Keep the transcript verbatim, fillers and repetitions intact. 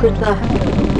Good luck.